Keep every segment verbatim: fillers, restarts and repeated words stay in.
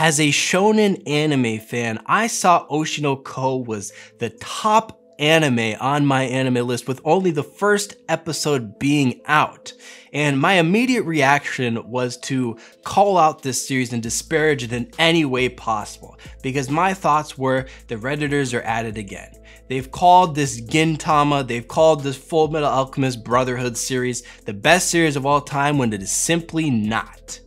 As a shonen anime fan, I saw Oshi no Ko was the top anime on my anime list with only the first episode being out. And my immediate reaction was to call out this series and disparage it in any way possible, because my thoughts were the Redditors are at it again. They've called this Gintama, they've called this Fullmetal Alchemist Brotherhood series the best series of all time when it is simply not.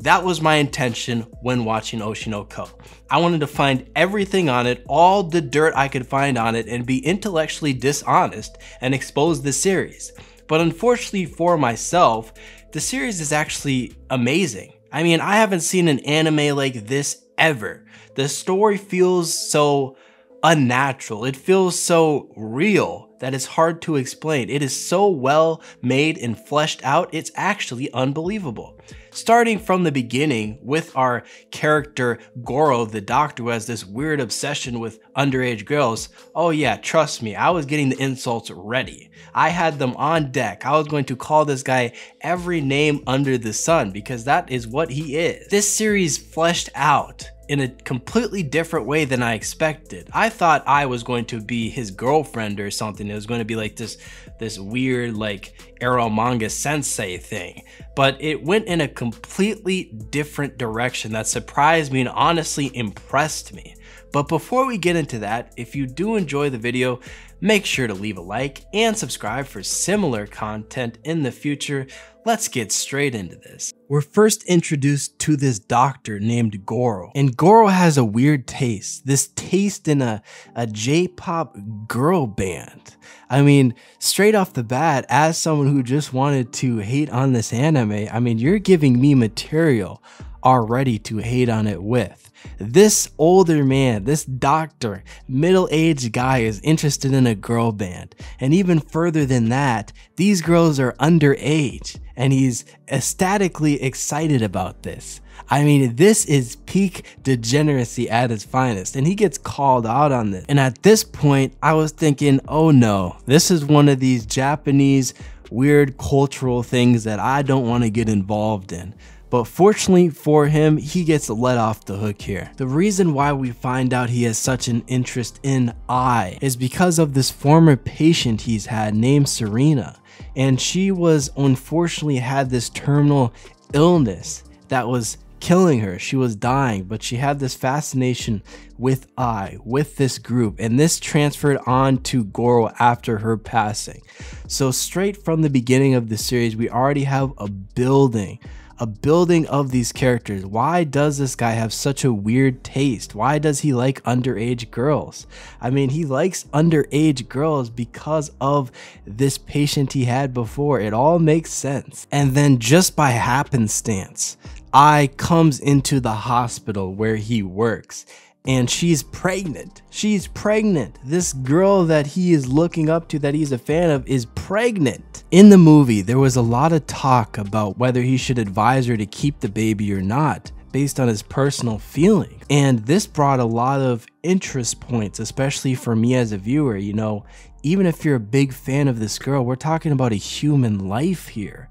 That was my intention when watching Oshi no Ko. I wanted to find everything on it, all the dirt I could find on it, and be intellectually dishonest and expose the series. But unfortunately for myself, the series is actually amazing. I mean, I haven't seen an anime like this ever. The story feels so unnatural. It feels so real that it's hard to explain. It is so well made and fleshed out, it's actually unbelievable. Starting from the beginning with our character Goro the doctor, who has this weird obsession with underage girls. Oh yeah, trust me, I was getting the insults ready. I had them on deck. I was going to call this guy every name under the sun because that is what he is. This series fleshed out in a completely different way than I expected. I thought I was going to be his girlfriend or something. It was going to be like this this weird like Eromanga Sensei thing, but it went in a completely different direction that surprised me and honestly impressed me. But before we get into that, if you do enjoy the video, make sure to leave a like and subscribe for similar content in the future. Let's get straight into this. We're first introduced to this doctor named Goro. And Goro has a weird taste, this taste in a, a J-pop girl band. I mean, straight off the bat, as someone who just wanted to hate on this anime, I mean, you're giving me material already to hate on it with. This older man, this doctor, middle-aged guy is interested in a girl band. And even further than that, these girls are underage and he's ecstatically excited about this. I mean, this is peak degeneracy at its finest, and he gets called out on this. And at this point, I was thinking, oh no, this is one of these Japanese weird cultural things that I don't want to get involved in. But fortunately for him, he gets let off the hook here. The reason why we find out he has such an interest in I is because of this former patient he's had named Serena. And she was unfortunately had this terminal illness that was killing her. She was dying, but she had this fascination with I, with this group, and this transferred on to Goro after her passing. So straight from the beginning of the series, we already have a building. A building of these characters. Why does this guy have such a weird taste? Why does he like underage girls? I mean, he likes underage girls because of this patient he had before. It all makes sense. And then just by happenstance, I comes into the hospital where he works. And she's pregnant. She's pregnant. This girl that he is looking up to, that he's a fan of, is pregnant. In the movie, there was a lot of talk about whether he should advise her to keep the baby or not, based on his personal feelings. And this brought a lot of interest points, especially for me as a viewer. You know, even if you're a big fan of this girl, we're talking about a human life here,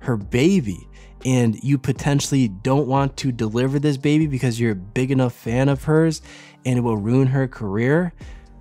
her baby. And you potentially don't want to deliver this baby because you're a big enough fan of hers and it will ruin her career.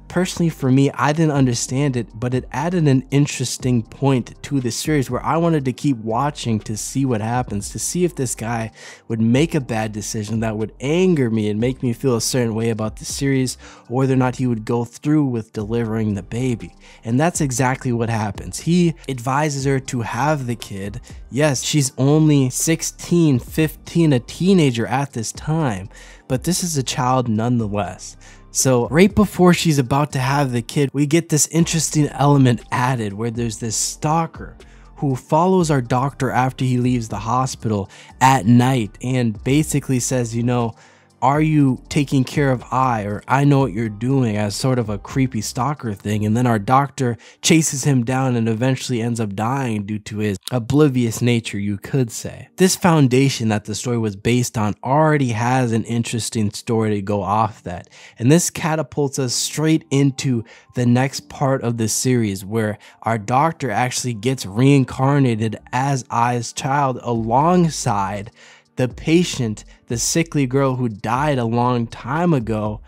Personally, for me, I didn't understand it, but it added an interesting point to the series where I wanted to keep watching to see what happens, to see if this guy would make a bad decision that would anger me and make me feel a certain way about the series, or whether or not he would go through with delivering the baby. And that's exactly what happens. He advises her to have the kid. Yes, she's only sixteen, fifteen, a teenager at this time, but this is a child nonetheless. So right before she's about to have the kid, we get this interesting element added where there's this stalker who follows our doctor after he leaves the hospital at night and basically says, you know, are you taking care of I, or I know what you're doing, as sort of a creepy stalker thing. And then our doctor chases him down and eventually ends up dying due to his oblivious nature, you could say. This foundation that the story was based on already has an interesting story to go off that. And this catapults us straight into the next part of the series where our doctor actually gets reincarnated as I's child alongside the patient, the sickly girl who died a long time ago,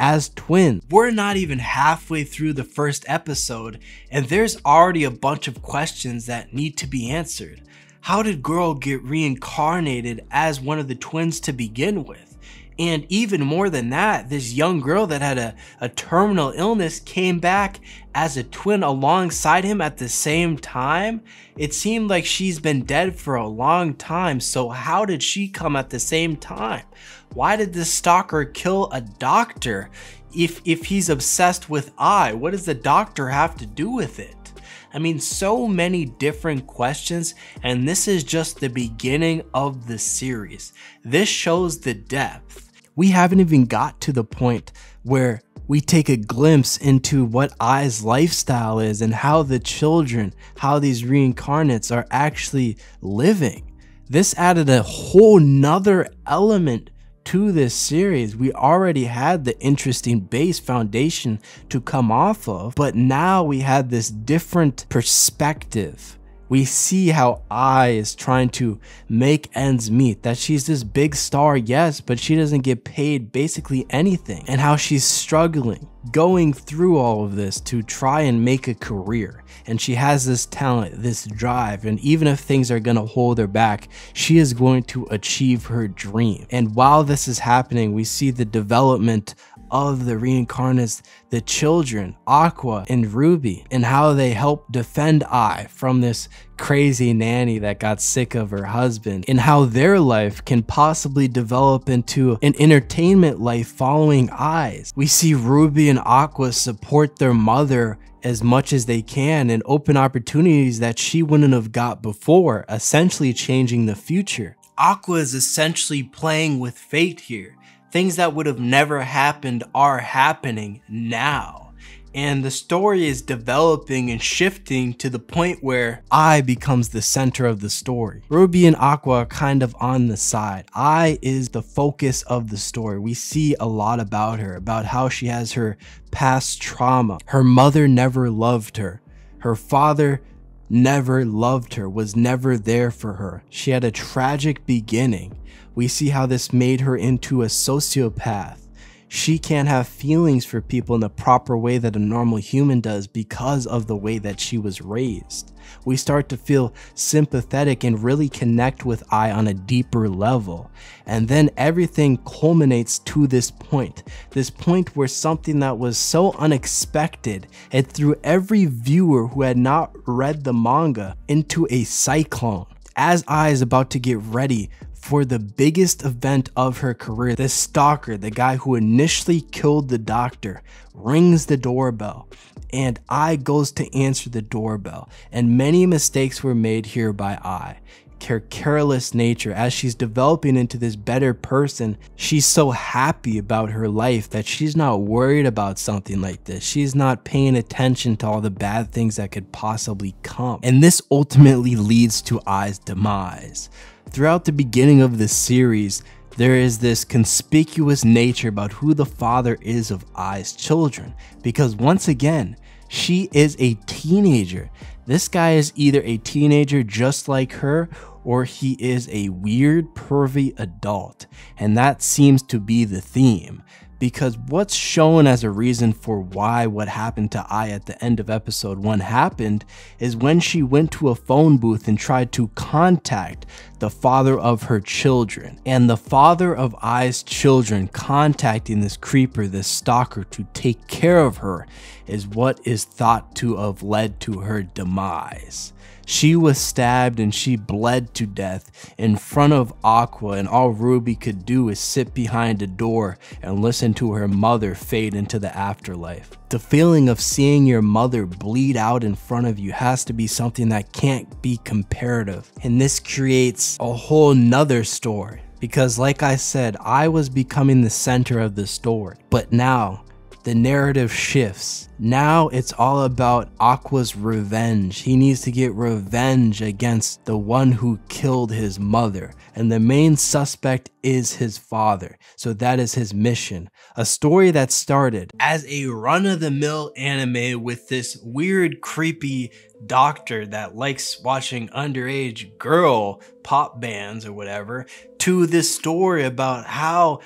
as twins. We're not even halfway through the first episode, and there's already a bunch of questions that need to be answered. How did girl get reincarnated as one of the twins to begin with? And even more than that, this young girl that had a, a terminal illness came back as a twin alongside him at the same time. It seemed like she's been dead for a long time, so how did she come at the same time? Why did this stalker kill a doctor if, if he's obsessed with I? What does the doctor have to do with it? I mean, so many different questions, and this is just the beginning of the series. This shows the depth. We haven't even got to the point where we take a glimpse into what Ai's lifestyle is and how the children, how these reincarnates are actually living. This added a whole nother element to this series. We already had the interesting base foundation to come off of, but now we had this different perspective. We see how Ai is trying to make ends meet, that she's this big star, yes, but she doesn't get paid basically anything, and how she's struggling, going through all of this to try and make a career. And she has this talent, this drive, and even if things are going to hold her back, she is going to achieve her dream. And while this is happening, we see the development of the reincarnates, the children, Aqua and Ruby, and how they help defend Ai from this crazy nanny that got sick of her husband, and how their life can possibly develop into an entertainment life following Ai's. We see Ruby and Aqua support their mother as much as they can and open opportunities that she wouldn't have got before, essentially changing the future. Aqua is essentially playing with fate here. Things that would have never happened are happening now. And the story is developing and shifting to the point where I becomes the center of the story. Ruby and Aqua are kind of on the side. I is the focus of the story. We see a lot about her, about how she has her past trauma. Her mother never loved her. Her father never loved her, was never there for her. She had a tragic beginning. We see how this made her into a sociopath. She can't have feelings for people in the proper way that a normal human does because of the way that she was raised. We start to feel sympathetic and really connect with Ai on a deeper level. And then everything culminates to this point. This point where something that was so unexpected, it threw every viewer who had not read the manga into a cyclone. As Ai is about to get ready for the biggest event of her career, this stalker, the guy who initially killed the doctor, rings the doorbell, and Ai goes to answer the doorbell. And many mistakes were made here by Ai. Her careless nature, as she's developing into this better person, she's so happy about her life that she's not worried about something like this. She's not paying attention to all the bad things that could possibly come. And this ultimately leads to Ai's demise. Throughout the beginning of the series, there is this conspicuous nature about who the father is of Ai's children, because once again, she is a teenager. This guy is either a teenager just like her, or he is a weird, pervy adult. And that seems to be the theme, because what's shown as a reason for why what happened to Ai at the end of episode one happened is when she went to a phone booth and tried to contact the father of her children. And the father of Ai's children contacting this creeper, this stalker, to take care of her is what is thought to have led to her demise. She was stabbed and she bled to death in front of Aqua, and all Ruby could do is sit behind a door and listen to her mother fade into the afterlife. The feeling of seeing your mother bleed out in front of you has to be something that can't be comparative. And this creates a whole nother story, because like I said, I was becoming the center of the story. But now, the narrative shifts. Now it's all about Aqua's revenge. He needs to get revenge against the one who killed his mother, and the main suspect is his father. So that is his mission. A story that started as a run-of-the-mill anime with this weird, creepy doctor that likes watching underage girl pop bands or whatever, to this story about how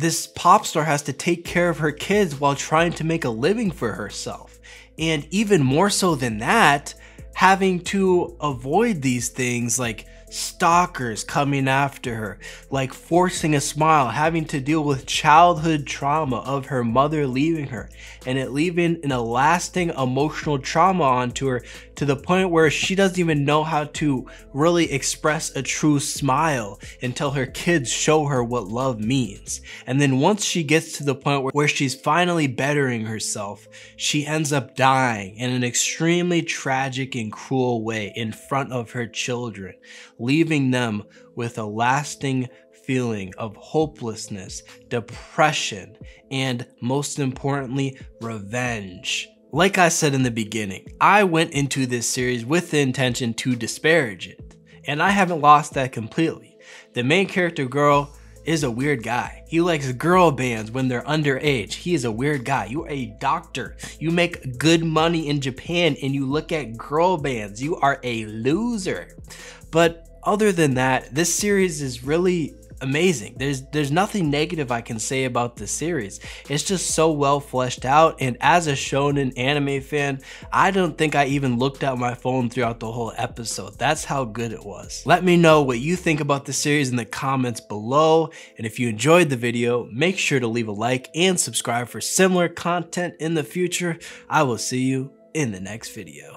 this pop star has to take care of her kids while trying to make a living for herself. And even more so than that, having to avoid these things like stalkers coming after her, like forcing a smile, having to deal with childhood trauma of her mother leaving her, and it leaving in a lasting emotional trauma onto her to the point where she doesn't even know how to really express a true smile until her kids show her what love means. And then once she gets to the point where, where she's finally bettering herself, she ends up dying in an extremely tragic and cruel way in front of her children, leaving them with a lasting feeling of hopelessness, depression, and most importantly, revenge. Like I said in the beginning, I went into this series with the intention to disparage it, and I haven't lost that completely. The main character girl is a weird guy. He likes girl bands when they're underage. He is a weird guy. You're a doctor. You make good money in Japan and you look at girl bands. You are a loser. But other than that, this series is really amazing. There's there's nothing negative I can say about this series. It's just so well fleshed out, and as a shonen anime fan, I don't think I even looked at my phone throughout the whole episode. That's how good it was. Let me know what you think about the series in the comments below, and if you enjoyed the video, make sure to leave a like and subscribe for similar content in the future. I will see you in the next video.